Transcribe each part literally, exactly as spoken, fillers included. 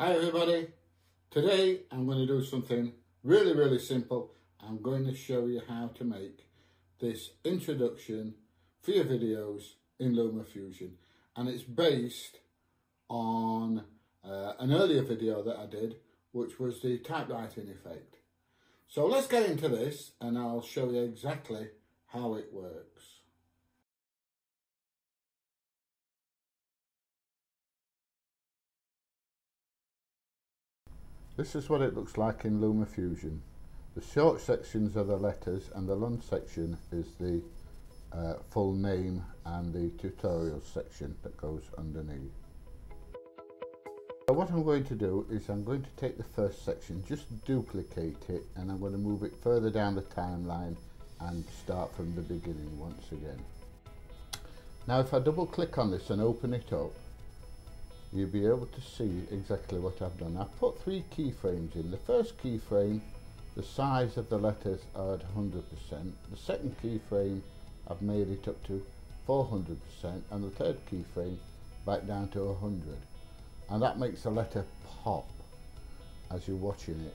Hi everybody, today I'm going to do something really really simple. I'm going to show you how to make this introduction for your videos in LumaFusion, and it's based on uh, an earlier video that I did, which was the typewriting effect. So let's get into this and I'll show you exactly how it works. This is what it looks like in LumaFusion. The short sections are the letters and the long section is the uh, full name and the tutorial section that goes underneath. So what I'm going to do is I'm going to take the first section, just duplicate it, and I'm going to move it further down the timeline and start from the beginning once again. Now if I double click on this and open it up, you'll be able to see exactly what I've done. I've put three keyframes in. The first keyframe, the size of the letters are at one hundred percent. The second keyframe, I've made it up to four hundred percent, and the third keyframe back down to one hundred. And that makes the letter pop as you're watching it.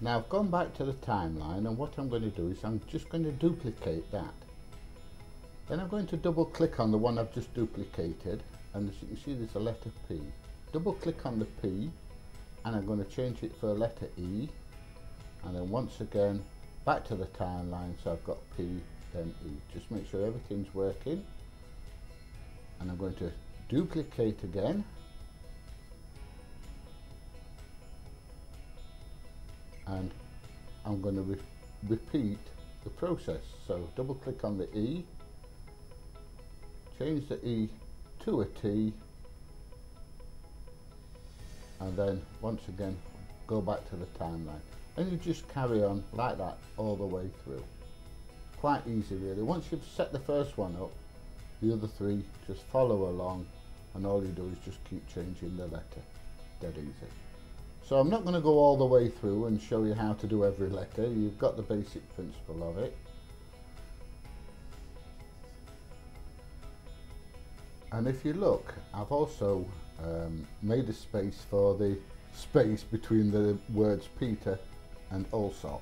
Now I've gone back to the timeline, and what I'm going to do is I'm just going to duplicate that. Then I'm going to double click on the one I've just duplicated, and as you can see there's a letter P. Double click on the P and I'm going to change it for a letter E, and then once again back to the timeline, so I've got P then E. Just make sure everything's working, and I'm going to duplicate again and I'm going to re repeat the process. So double click on the E, change the E to a T, and then once again go back to the timeline, and you just carry on like that all the way through. Quite easy really. Once you've set the first one up, the other three just follow along, and all you do is just keep changing the letter. Dead easy. So I'm not going to go all the way through and show you how to do every letter. You've got the basic principle of it. And if you look, I've also um, made a space for the space between the words Peter and Allsop.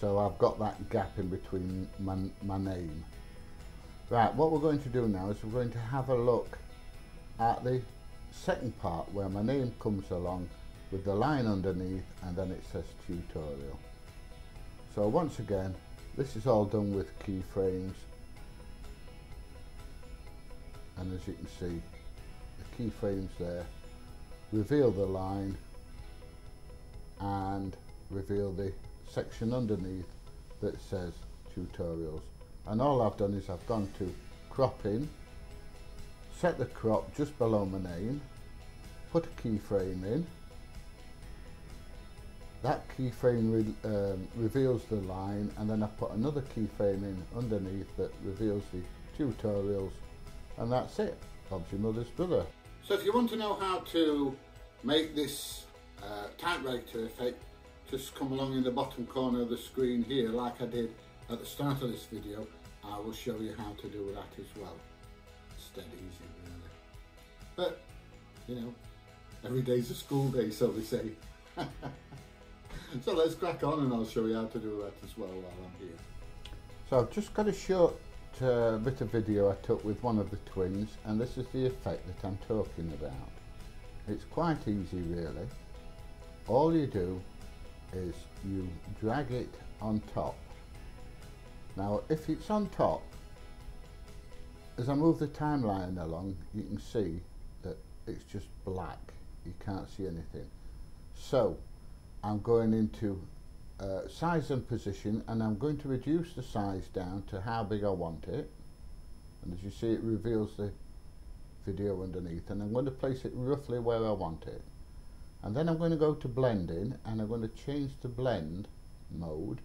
So I've got that gap in between my, my name. Right, what we're going to do now is we're going to have a look at the second part where my name comes along with the line underneath and then it says tutorial. So once again, this is all done with keyframes. And as you can see, the keyframes there reveal the line and reveal the section underneath that says tutorials. And all I've done is I've gone to crop in, set the crop just below my name, put a keyframe in. That keyframe re um, reveals the line, and then I put another keyframe in underneath that reveals the tutorials. And that's it, Bob's your mother's brother. So if you want to know how to make this uh, typewriter effect, just come along in the bottom corner of the screen here, like I did at the start of this video. I will show you how to do that as well. It's dead easy really. But, you know, every day's a school day, so they say. So let's crack on and I'll show you how to do that as well while I'm here. So I've just got a short a bit of video I took with one of the twins, and this is the effect that I'm talking about. It's quite easy really. All you do is you drag it on top. Now if it's on top, as I move the timeline along, you can see that it's just black. You can't see anything. So I'm going into Uh, size and position, and I'm going to reduce the size down to how big I want it, and as you see it reveals the video underneath, and I'm going to place it roughly where I want it, and then I'm going to go to blending and I'm going to change the blend mode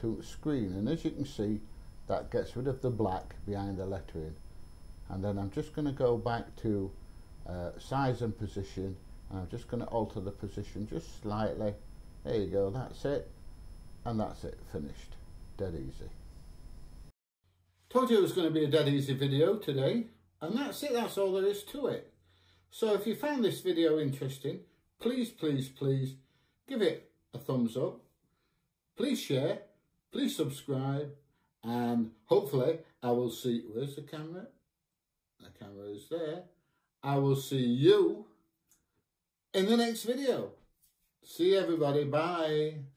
to screen, and as you can see that gets rid of the black behind the lettering, and then I'm just going to go back to uh, size and position, and I'm just going to alter the position just slightly. There you go, that's it. And that's it, finished. Dead easy. Told you it was going to be a dead easy video today, and that's it, that's all there is to it. So if you found this video interesting, please, please, please give it a thumbs up. Please share, please subscribe, and hopefully I will see, where's the camera? The camera is there. I will see you in the next video. See you everybody, bye.